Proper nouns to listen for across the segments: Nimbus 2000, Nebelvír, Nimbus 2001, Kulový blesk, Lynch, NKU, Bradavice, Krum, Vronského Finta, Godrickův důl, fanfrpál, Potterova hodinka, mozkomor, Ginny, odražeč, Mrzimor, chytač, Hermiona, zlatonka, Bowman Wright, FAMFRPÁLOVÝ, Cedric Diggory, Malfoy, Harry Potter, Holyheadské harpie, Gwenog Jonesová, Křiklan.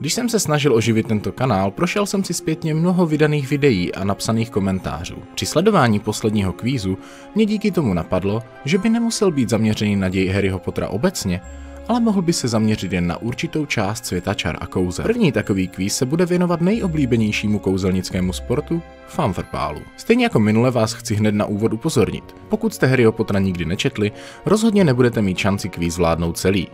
Když jsem se snažil oživit tento kanál, prošel jsem si zpětně mnoho vydaných videí a napsaných komentářů. Při sledování posledního kvízu mě díky tomu napadlo, že by nemusel být zaměřený na děj Harryho Pottera obecně, ale mohl by se zaměřit jen na určitou část světa čar a kouzel. První takový kvíz se bude věnovat nejoblíbenějšímu kouzelnickému sportu, fanfrpálu. Stejně jako minule vás chci hned na úvod upozornit. Pokud jste Harryho Pottera nikdy nečetli, rozhodně nebudete mít šanci kvíz zvládnout celý.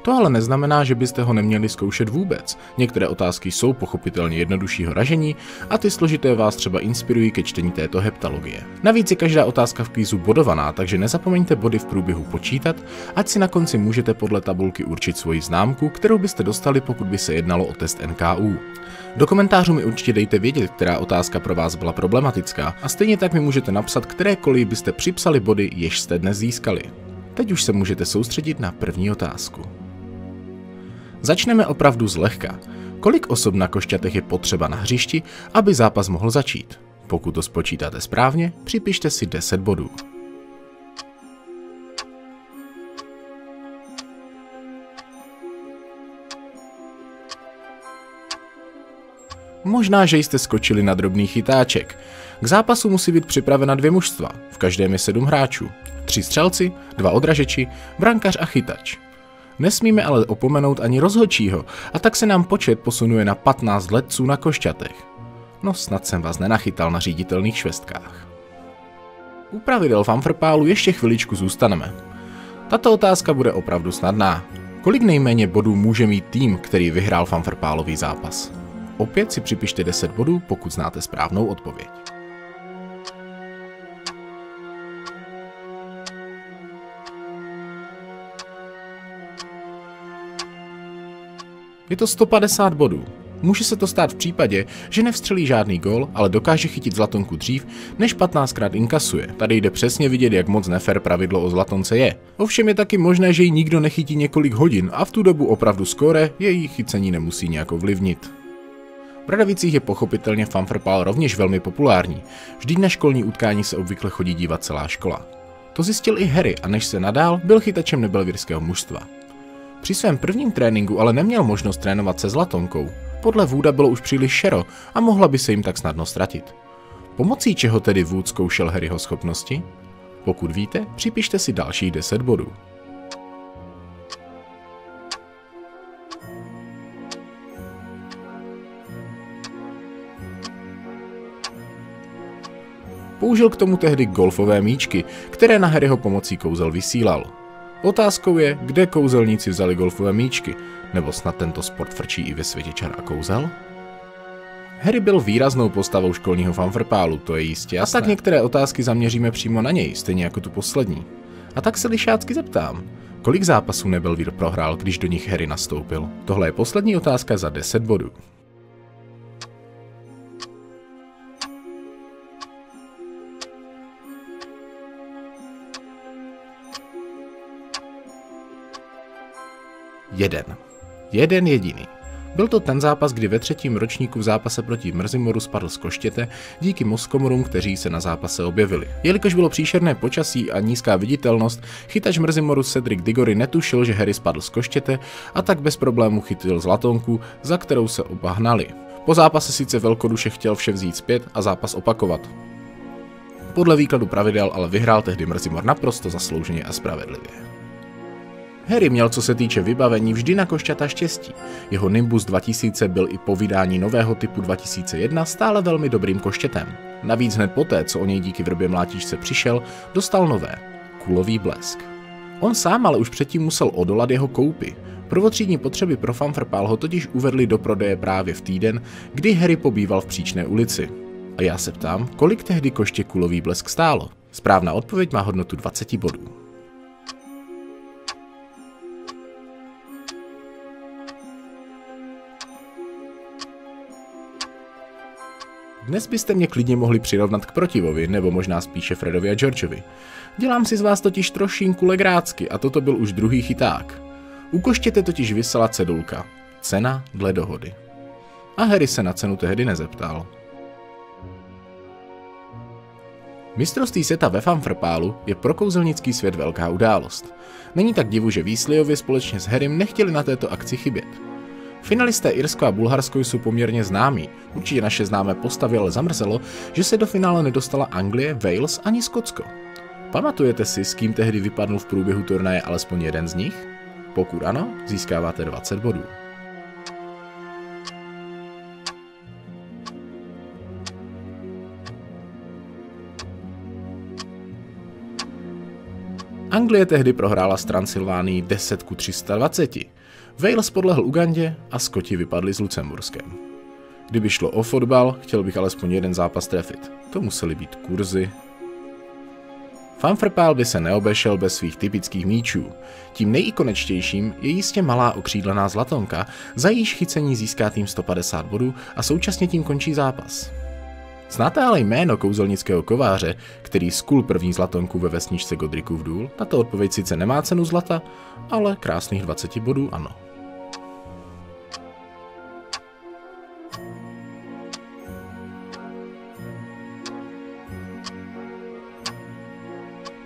To ale neznamená, že byste ho neměli zkoušet vůbec. Některé otázky jsou pochopitelně jednoduššího ražení a ty složité vás třeba inspirují ke čtení této heptalogie. Navíc je každá otázka v kvízu bodovaná, takže nezapomeňte body v průběhu počítat, ať si na konci můžete podle tabulky určit svoji známku, kterou byste dostali, pokud by se jednalo o test NKU. Do komentářů mi určitě dejte vědět, která otázka pro vás byla problematická, a stejně tak mi můžete napsat, kterékoliv byste připsali body, jež jste dnes získali. Teď už se můžete soustředit na první otázku. Začneme opravdu zlehka. Kolik osob na košťatech je potřeba na hřišti, aby zápas mohl začít? Pokud to spočítáte správně, připište si 10 bodů. Možná, že jste skočili na drobný chytáček. K zápasu musí být připravena 2 mužstva, v každém je 7 hráčů. 3 střelci, 2 odražeči, brankař a chytač. Nesmíme ale opomenout ani rozhodčího, a tak se nám počet posunuje na 15 letců na košťatech. No snad jsem vás nenachytal na říditelných švestkách. U pravidel fanfrpálu ještě chviličku zůstaneme. Tato otázka bude opravdu snadná. Kolik nejméně bodů může mít tým, který vyhrál fanfrpálový zápas? Opět si připište 10 bodů, pokud znáte správnou odpověď. Je to 150 bodů. Může se to stát v případě, že nevstřelí žádný gól, ale dokáže chytit zlatonku dřív, než 15krát inkasuje. Tady jde přesně vidět, jak moc nefér pravidlo o zlatonce je. Ovšem je taky možné, že ji nikdo nechytí několik hodin a v tu dobu opravdu skóre její chycení nemusí nějak ovlivnit. V Bradavicích je pochopitelně fanfrpál rovněž velmi populární. Vždyť na školní utkání se obvykle chodí dívat celá škola. To zjistil i Harry, a než se nadál, byl chytačem nebelvírského mužstva. Při svém prvním tréninku ale neměl možnost trénovat se zlatonkou. Podle Wooda bylo už příliš šero a mohla by se jim tak snadno ztratit. Pomocí čeho tedy Wood zkoušel Harryho schopnosti? Pokud víte, připište si dalších 10 bodů. Použil k tomu tehdy golfové míčky, které na Harryho pomocí kouzel vysílal. Otázkou je, kde kouzelníci vzali golfové míčky, nebo snad tento sport frčí i ve světě čar a kouzel? Harry byl výraznou postavou školního fanfrpálu, to je jistě jasné. A tak některé otázky zaměříme přímo na něj, stejně jako tu poslední. A tak se lišácky zeptám, kolik zápasů Nebelvír prohrál, když do nich Harry nastoupil? Tohle je poslední otázka za 10 bodů. Jeden jediný. Byl to ten zápas, kdy ve 3. ročníku v zápase proti Mrzimoru spadl z koštěte díky mozkomorům, kteří se na zápase objevili. Jelikož bylo příšerné počasí a nízká viditelnost, chytač Mrzimoru Cedric Diggory netušil, že Harry spadl z koštěte, a tak bez problému chytil zlatonku, za kterou se oba hnali. Po zápase sice velkoduše chtěl vše vzít zpět a zápas opakovat. Podle výkladu pravidel ale vyhrál tehdy Mrzimor naprosto zaslouženě a spravedlivě. Harry měl, co se týče vybavení, vždy na košťata štěstí. Jeho Nimbus 2000 byl i po vydání nového typu 2001 stále velmi dobrým koštětem. Navíc hned poté, co o něj díky vrbě mlátičce přišel, dostal nové, kulový blesk. On sám ale už předtím musel odolat jeho koupi. Prvotřídní potřeby pro fanfrpál ho totiž uvedly do prodeje právě v týden, kdy Harry pobýval v Příčné ulici. A já se ptám, kolik tehdy koště kulový blesk stálo? Správná odpověď má hodnotu 20 bodů. Dnes byste mě klidně mohli přirovnat k Protivovi, nebo možná spíše Fredovi a Georgeovi. Dělám si z vás totiž trošinku legrácky, a toto byl už druhý chyták. U koštěte totiž visela cedulka. Cena dle dohody. A Harry se na cenu tehdy nezeptal. Mistrovství světa ve fanfrpálu je pro kouzelnický svět velká událost. Není tak divu, že Weasleyovi společně s Harrym nechtěli na této akci chybět. Finalisté Irsko a Bulharsko jsou poměrně známí, určitě naše známé postavy, ale zamrzelo, že se do finále nedostala Anglie, Wales ani Skotsko. Pamatujete si, s kým tehdy vypadnul v průběhu turnaje alespoň jeden z nich? Pokud ano, získáváte 20 bodů. Anglie tehdy prohrála s Transylvánií 10:320. Wales podlehl Ugandě a Skoti vypadli s Lucemburskem. Kdyby šlo o fotbal, chtěl bych alespoň jeden zápas trefit. To musely být kurzy. Fanfrpál by se neobešel bez svých typických míčů. Tím nejikonečtějším je jistě malá okřídlená zlatonka, za jejíž chycení získá tým 150 bodů a současně tím končí zápas. Znáte ale jméno kouzelnického kováře, který skul první zlatonku ve vesničce Godrickův důl? Tato odpověď sice nemá cenu zlata, ale krásných 20 bodů ano.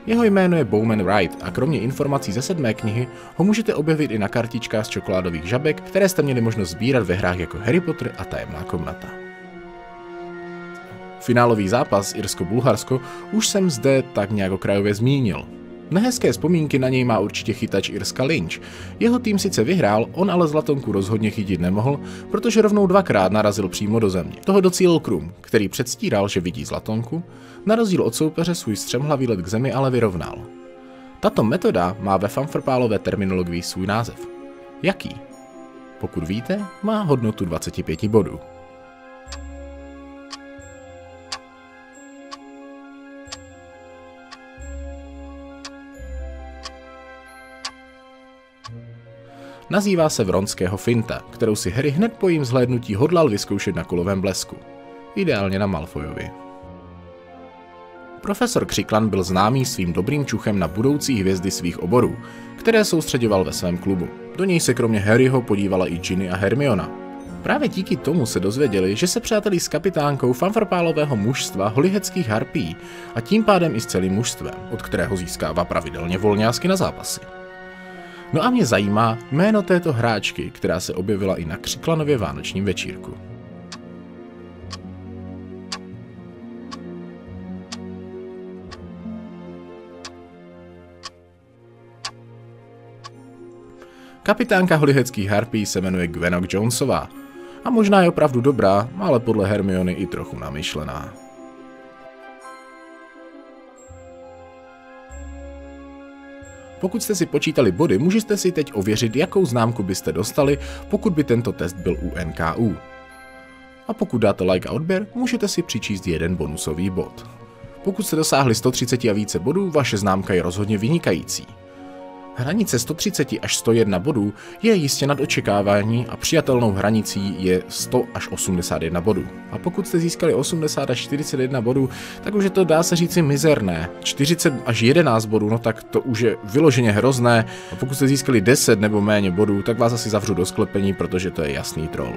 Jeho jméno je Bowman Wright a kromě informací ze 7. knihy ho můžete objevit i na kartičkách z čokoládových žabek, které jste měli možnost sbírat ve hrách jako Harry Potter a Tajemná komnata. Finálový zápas Irsko-Bulharsko už jsem zde tak nějak okrajově zmínil. Nehezké vzpomínky na něj má určitě chytač Irska Lynch. Jeho tým sice vyhrál, on ale zlatonku rozhodně chytit nemohl, protože rovnou dvakrát narazil přímo do země. Toho docílil Krum, který předstíral, že vidí zlatonku, na rozdíl od soupeře svůj střemhlavý let k zemi ale vyrovnal. Tato metoda má ve Famfrpálové terminologii svůj název. Jaký? Pokud víte, má hodnotu 25 bodů. Nazývá se Vronského Finta, kterou si Harry hned po jím zhlédnutí hodlal vyzkoušet na Kulovém blesku. Ideálně na Malfoyovi. Profesor Křiklan byl známý svým dobrým čuchem na budoucí hvězdy svých oborů, které soustřeďoval ve svém klubu. Do něj se kromě Harryho podívala i Ginny a Hermiona. Právě díky tomu se dozvěděli, že se přátelí s kapitánkou Famfrpálového mužstva Holyheadských harpí a tím pádem i s celým mužstvem, od kterého získává pravidelně volňásky na zápasy. No a mě zajímá jméno této hráčky, která se objevila i na Křiklanově vánočním večírku. Kapitánka Holyheadských harpí se jmenuje Gwenog Jonesová a možná je opravdu dobrá, ale podle Hermiony i trochu namyšlená. Pokud jste si počítali body, můžete si teď ověřit, jakou známku byste dostali, pokud by tento test byl u NKU. A pokud dáte like a odběr, můžete si přičíst jeden bonusový bod. Pokud jste dosáhli 130 a více bodů, vaše známka je rozhodně vynikající. Hranice 130 až 101 bodů je jistě nad očekávání a přijatelnou hranicí je 100 až 81 bodů. A pokud jste získali 80 až 41 bodů, tak už je to, dá se říci, mizerné. 40 až 11 bodů, no tak to už je vyloženě hrozné. A pokud jste získali 10 nebo méně bodů, tak vás asi zavřu do sklepení, protože to je jasný troll.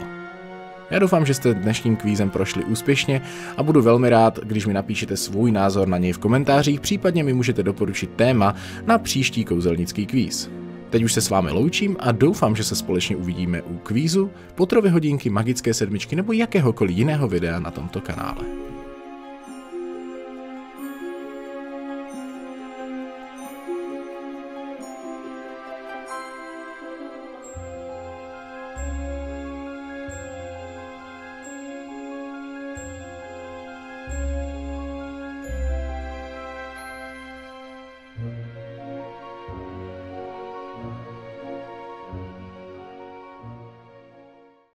Já doufám, že jste dnešním kvízem prošli úspěšně a budu velmi rád, když mi napíšete svůj názor na něj v komentářích, případně mi můžete doporučit téma na příští kouzelnický kvíz. Teď už se s vámi loučím a doufám, že se společně uvidíme u kvízu, Potterovy hodinky, magické sedmičky nebo jakéhokoliv jiného videa na tomto kanále.